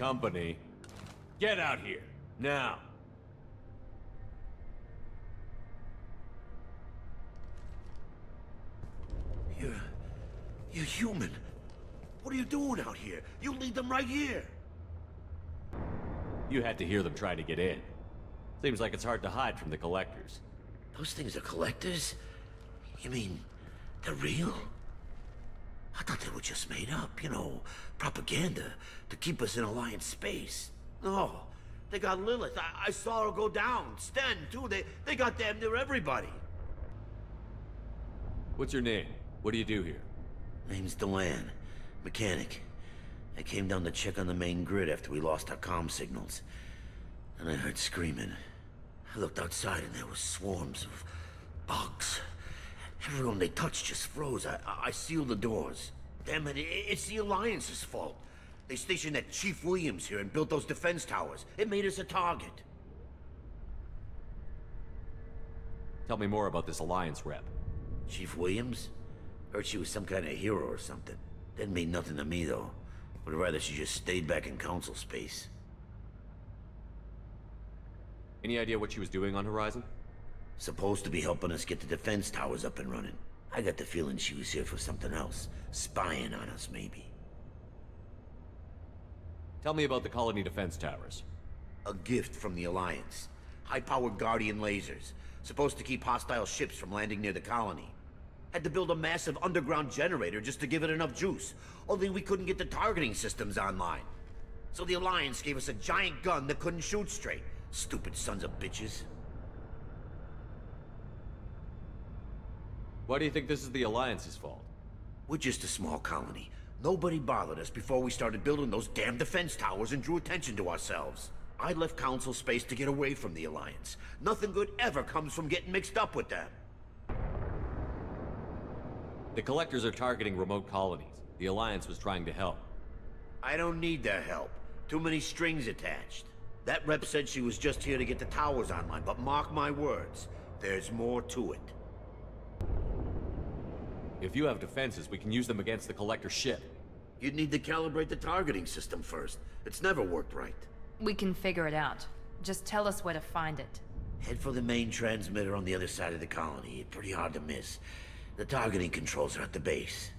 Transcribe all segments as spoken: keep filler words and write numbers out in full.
company. Get out here, now. You're... you're human. What are you doing out here? You lead them right here. You had to hear them try to get in. Seems like it's hard to hide from the Collectors. Those things are Collectors? You mean, they're real? I thought they were just made up, you know, propaganda to keep us in Alliance space. No, they got Lilith. I, I saw her go down. Sten, too. They, they got damn near everybody. What's your name? What do you do here? Name's Dolan. Mechanic. I came down to check on the main grid after we lost our comm signals. And I heard screaming. I looked outside and there were swarms of bugs. Everyone they touched just froze. I, I, I sealed the doors. Damn it, it, it's the Alliance's fault. They stationed that Chief Williams here and built those defense towers. It made us a target. Tell me more about this Alliance rep. Chief Williams? Heard she was some kind of hero or something. Didn't mean nothing to me, though. Would rather she just stayed back in council space. Any idea what she was doing on Horizon? Supposed to be helping us get the defense towers up and running. I got the feeling she was here for something else. Spying on us, maybe. Tell me about the colony defense towers. A gift from the Alliance. High-powered Guardian lasers. Supposed to keep hostile ships from landing near the colony. Had to build a massive underground generator just to give it enough juice. Only we couldn't get the targeting systems online. So the Alliance gave us a giant gun that couldn't shoot straight. Stupid sons of bitches. Why do you think this is the Alliance's fault? We're just a small colony. Nobody bothered us before we started building those damn defense towers and drew attention to ourselves. I left council space to get away from the Alliance. Nothing good ever comes from getting mixed up with them. The Collectors are targeting remote colonies. The Alliance was trying to help. I don't need their help. Too many strings attached. That rep said she was just here to get the towers online, but mark my words, there's more to it. If you have defenses, we can use them against the Collector ship. You'd need to calibrate the targeting system first. It's never worked right. We can figure it out. Just tell us where to find it. Head for the main transmitter on the other side of the colony. It's pretty hard to miss. The targeting controls are at the base.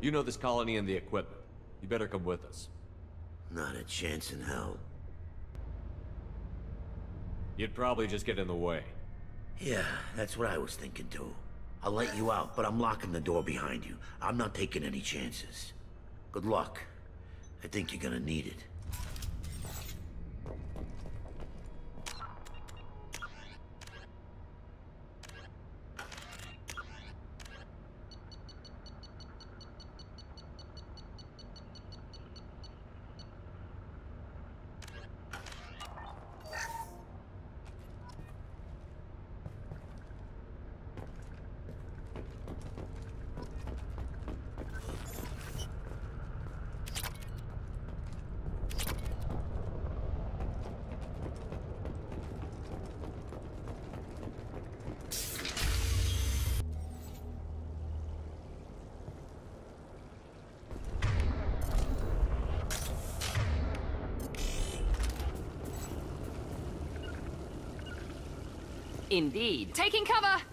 You know this colony and the equipment. You better come with us. Not a chance in hell. You'd probably just get in the way. Yeah, that's what I was thinking too. I'll let you out, but I'm locking the door behind you. I'm not taking any chances. Good luck. I think you're gonna need it. Indeed. Taking cover! You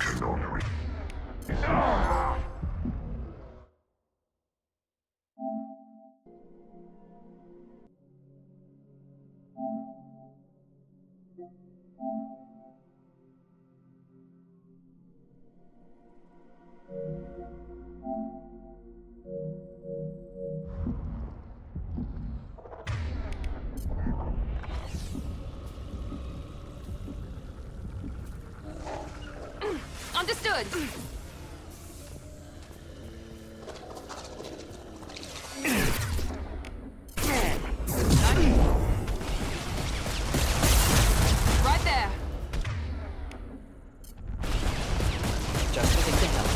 cannot reach. Understood. Right there. Just what they think of.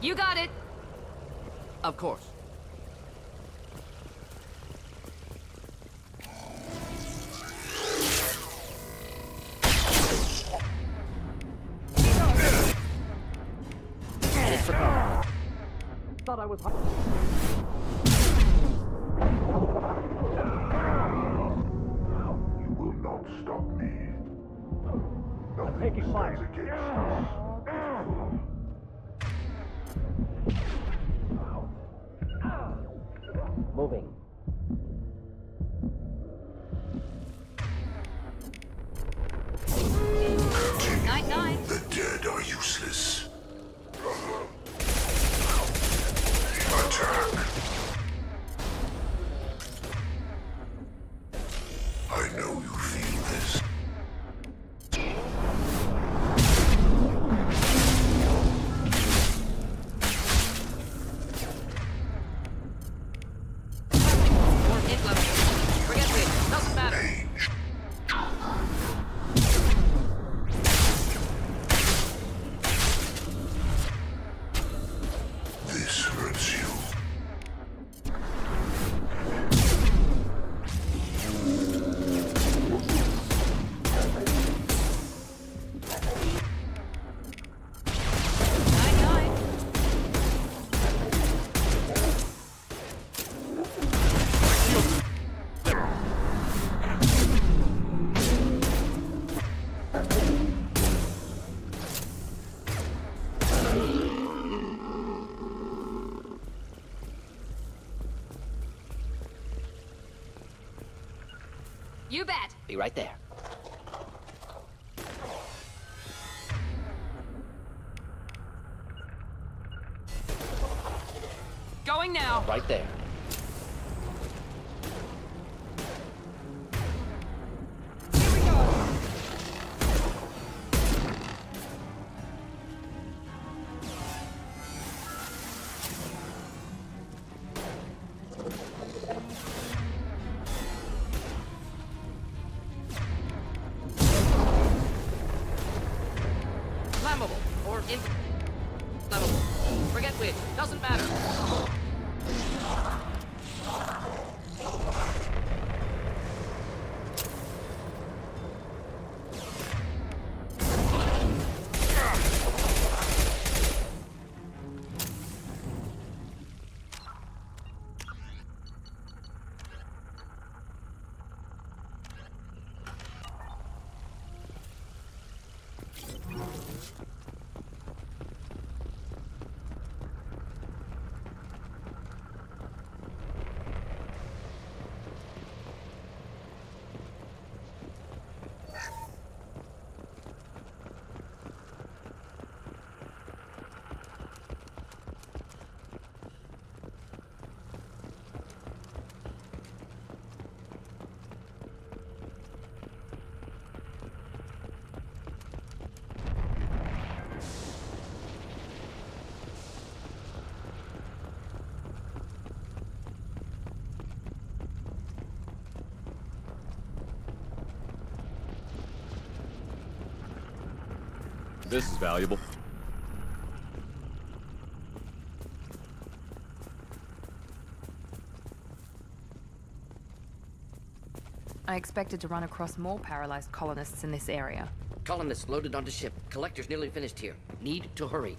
You got it. Of course. Thought I was you will not stop me. Nothing taking fire against us. Moving. Continue. Night, night. The dead are useless. Attack. I know you feel this. You bet. Be right there. Going now. Right there. This is valuable. I expected to run across more paralyzed colonists in this area. Colonists loaded onto ship. Collectors nearly finished here. Need to hurry.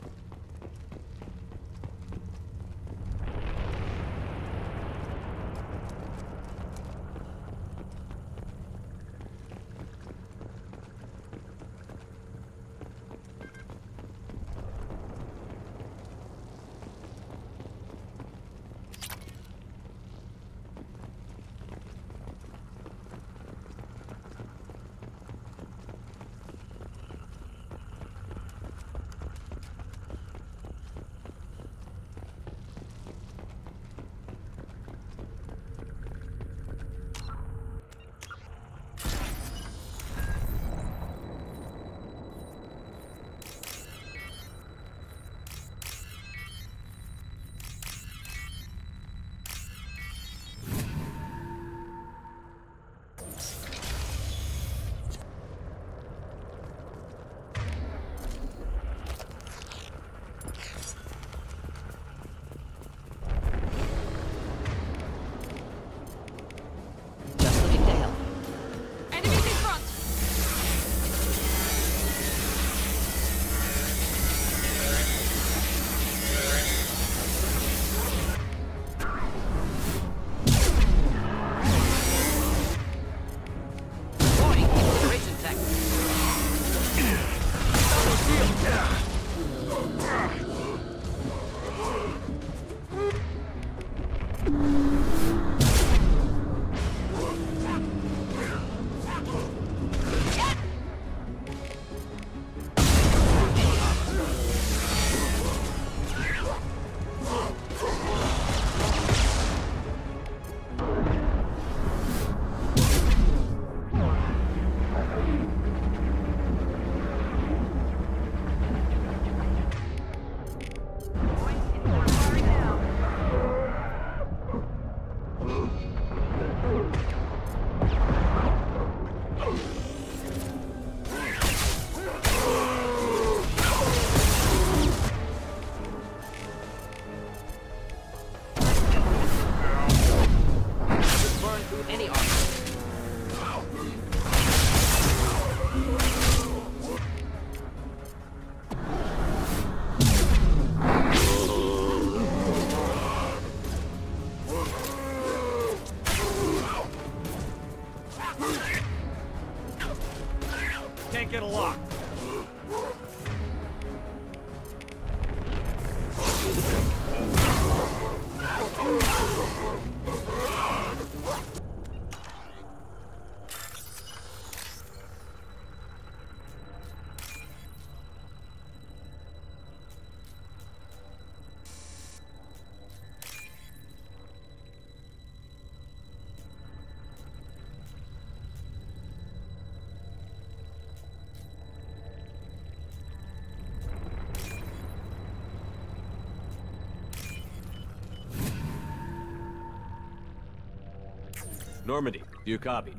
Normandy, do you copy?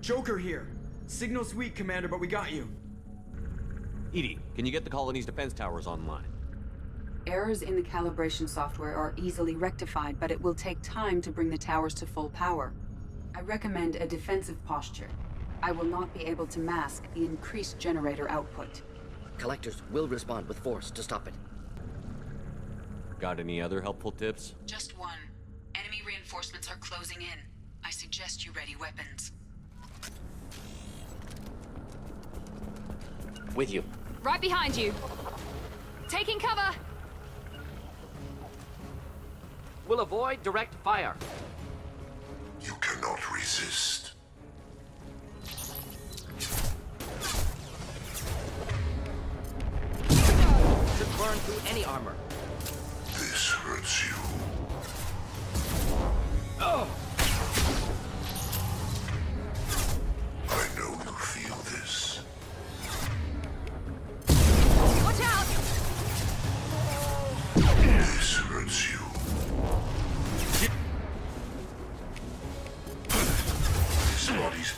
Joker here. Signal's weak, Commander, but we got you. Edie, can you get the colony's defense towers online? Errors in the calibration software are easily rectified, but it will take time to bring the towers to full power. I recommend a defensive posture. I will not be able to mask the increased generator output. Collectors will respond with force to stop it. Got any other helpful tips? Just one. Enemy reinforcements are closing in. I suggest you ready weapons. With you. Right behind you. Taking cover. We'll avoid direct fire. You cannot resist. Should burn through any armor. This hurts you. Oh!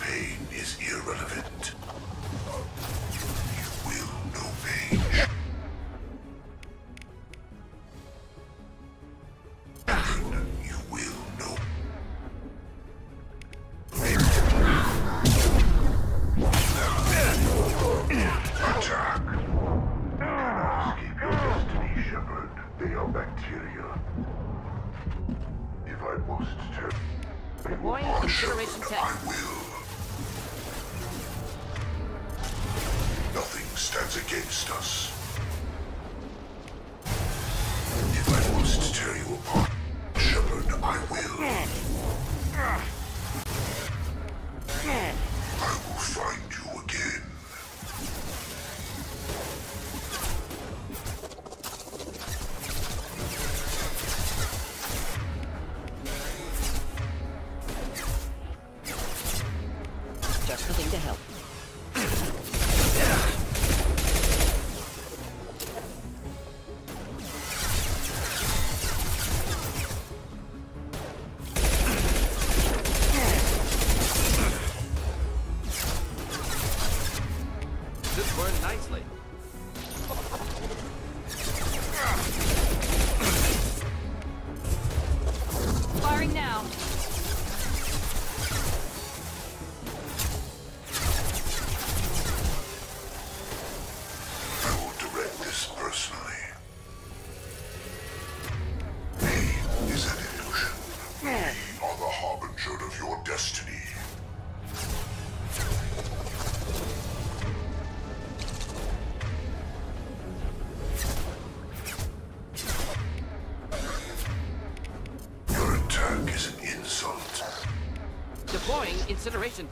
Pain is irrelevant. You will know pain. Deploying incineration tech. I will. Nothing stands against us. If I must to tear you apart, Shepard, I will. I will find you again. Incineration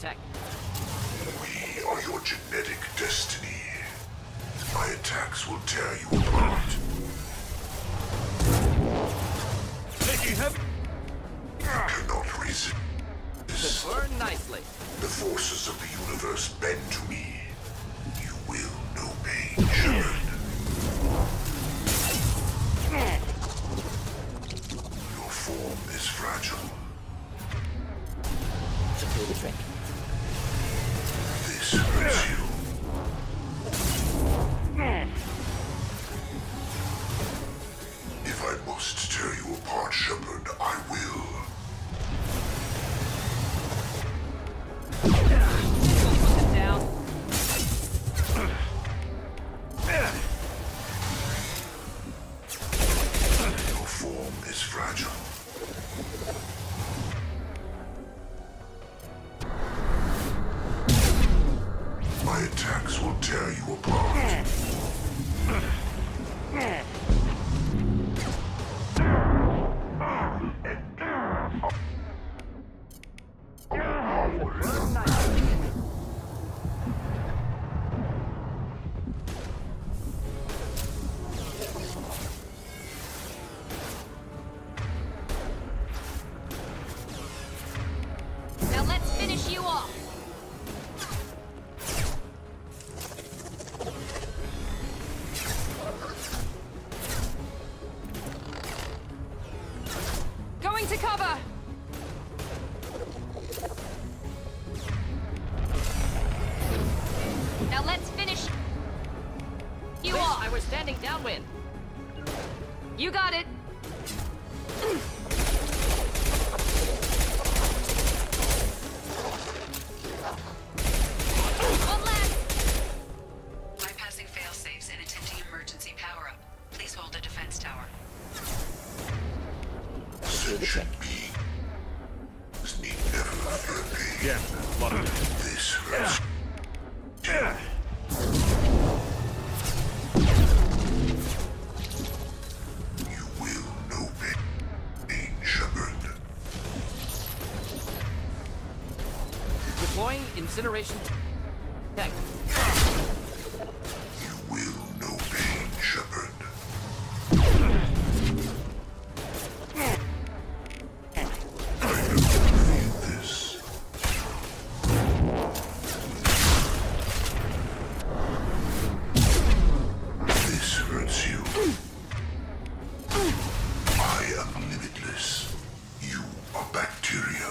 tech. We are your genetic destiny. My attacks will tear you apart. You cannot resist. Defer nicely. The forces of the universe bend to me. You will know pain, Shepard. Your form is fragile. The trick. This hurts you. If I must tear you apart, Shepard, I will. Put it down. Your form is fragile. Incineration tech. You will know pain, Shepard. I don't need this. This hurts you. I am limitless. You are bacteria.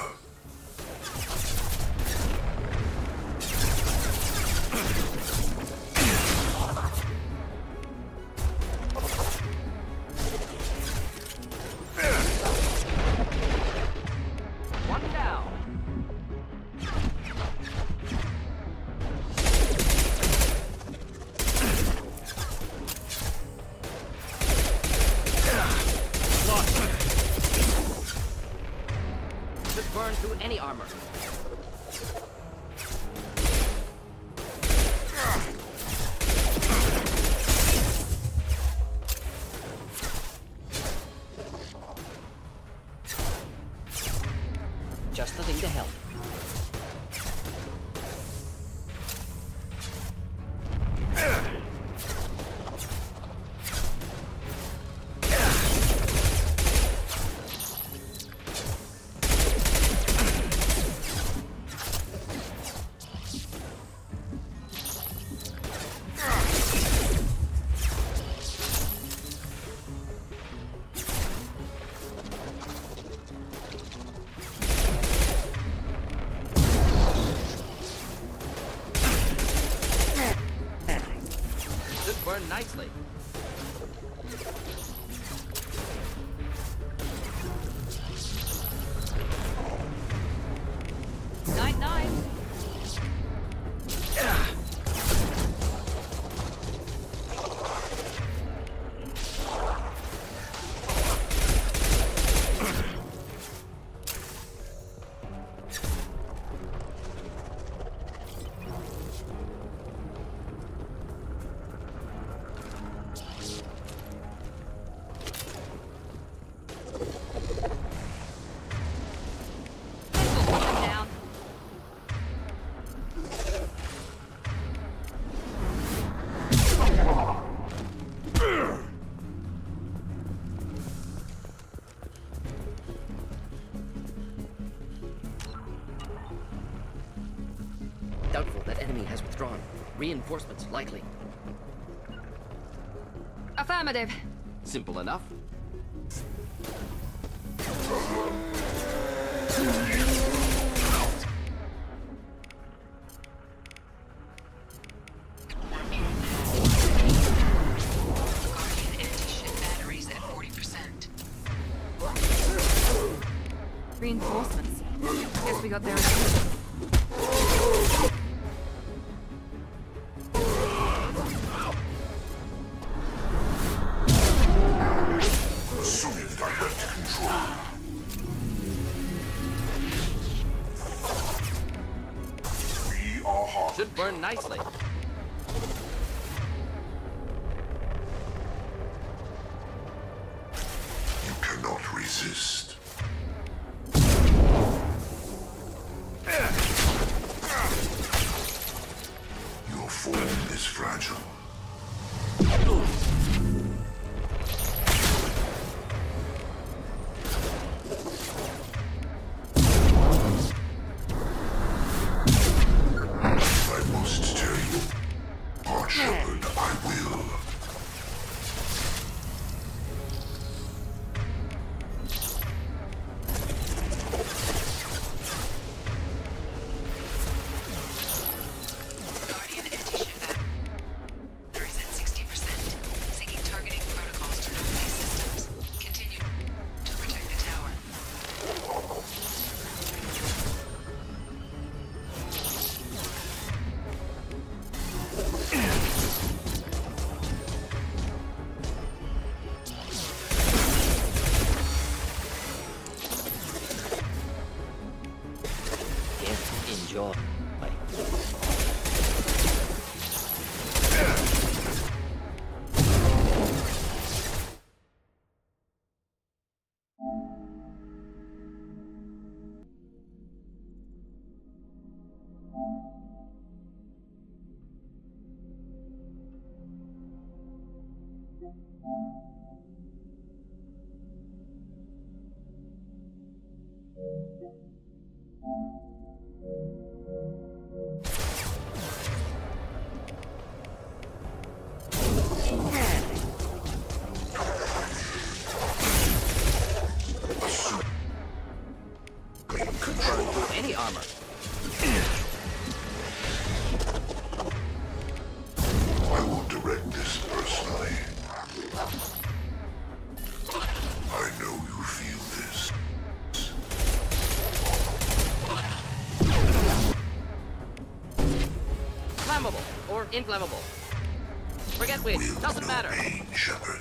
through any armor. Just the thing to help. Nicely. Nine, nine. Reinforcements likely. Affirmative. Simple enough. Reinforcements. Guess we got there. Burn nicely. You cannot resist. Your form is fragile. Inflammable. Forget which. Will Doesn't no matter. Pain, Shepard.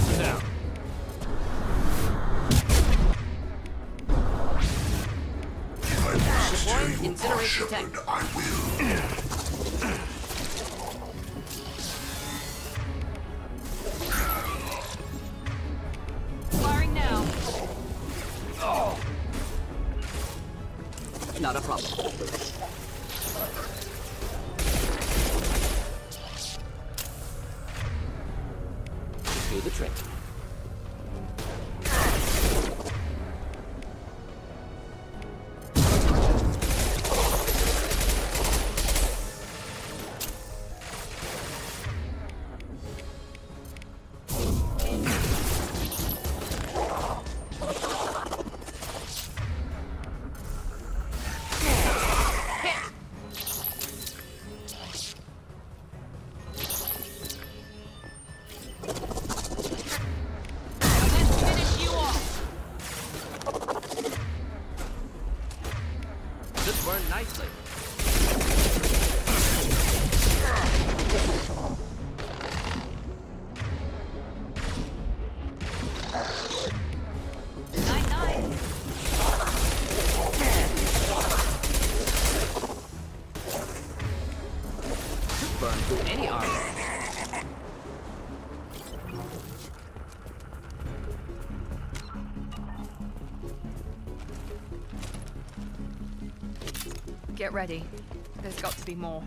forces out. If I must tell you apart, Shepard, I will. Firing now. Oh. Not a problem. Do the trick. Get ready. There's got to be more.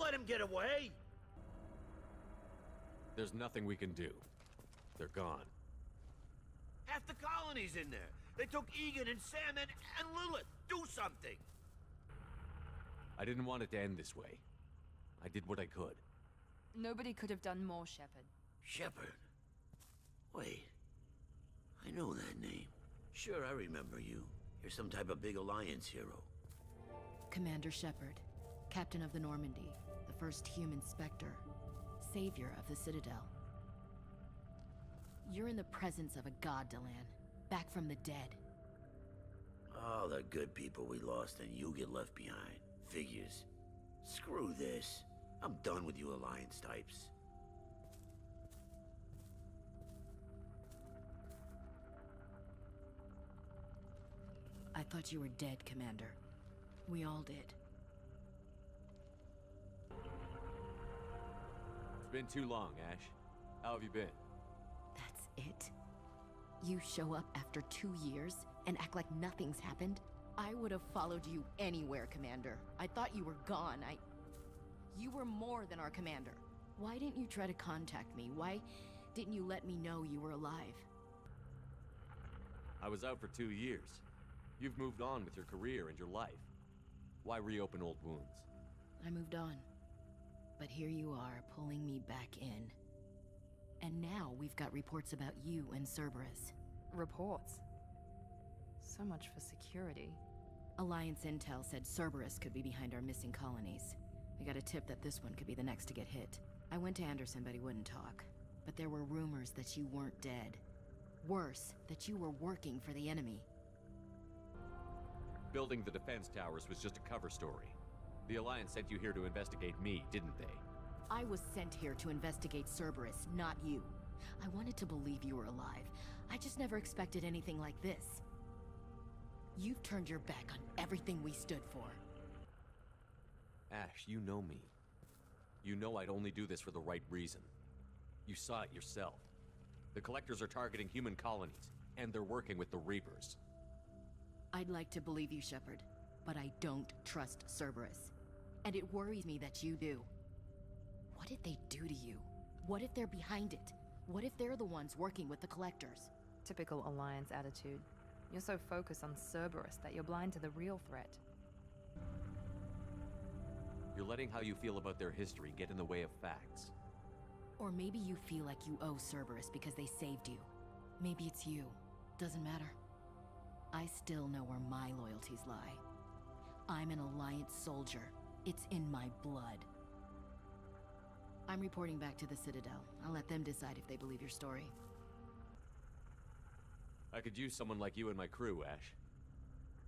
Let him get away. There's nothing we can do. They're gone. Half the colony's in there. They took Egan and Sam and, and Lilith. something. I didn't want it to end this way. I did what I could. Nobody could have done more, Shepard. Shepard? Wait. I know that name. Sure, I remember you. You're some type of big Alliance hero. Commander Shepard, Captain of the Normandy, the first human Spectre, Savior of the Citadel. You're in the presence of a god, Dolan, back from the dead. All the good people we lost and you get left behind. Figures. Screw this. I'm done with you Alliance types. I thought you were dead, Commander. We all did. It's been too long, Ash. How have you been? That's it? You show up after two years and act like nothing's happened? I would have followed you anywhere, Commander. I thought you were gone. I... You were more than our commander. Why didn't you try to contact me? Why didn't you let me know you were alive? I was out for two years. You've moved on with your career and your life. Why reopen old wounds? I moved on. But here you are, pulling me back in. And now we've got reports about you and Cerberus. Reports? So much for security. Alliance intel said Cerberus could be behind our missing colonies. We got a tip that this one could be the next to get hit. I went to Anderson, but he wouldn't talk. But there were rumors that you weren't dead. Worse, that you were working for the enemy. Building the defense towers was just a cover story. The Alliance sent you here to investigate me, didn't they? I was sent here to investigate Cerberus, not you. I wanted to believe you were alive. I just never expected anything like this. You've turned your back on everything we stood for. Ash, you know me. You know I'd only do this for the right reason. You saw it yourself. The Collectors are targeting human colonies, and they're working with the Reapers. I'd like to believe you, Shepard, but I don't trust Cerberus. And it worries me that you do. What did they do to you? What if they're behind it? What if they're the ones working with the Collectors? Typical Alliance attitude. You're so focused on Cerberus that you're blind to the real threat. You're letting how you feel about their history get in the way of facts. Or maybe you feel like you owe Cerberus because they saved you. Maybe it's you. Doesn't matter. I still know where my loyalties lie. I'm an Alliance soldier. It's in my blood. I'm reporting back to the Citadel. I'll let them decide if they believe your story. I could use someone like you and my crew, Ash.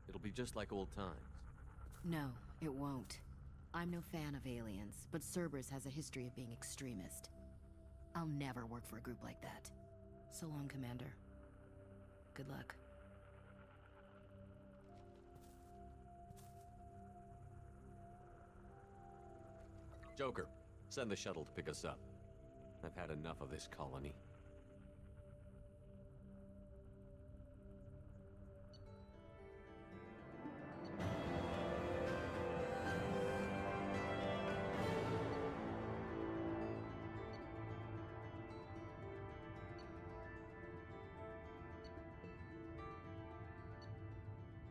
It'll be just like old times. No, it won't. I'm no fan of aliens, but Cerberus has a history of being extremist. I'll never work for a group like that. So long, Commander. Good luck. Joker, send the shuttle to pick us up. I've had enough of this colony.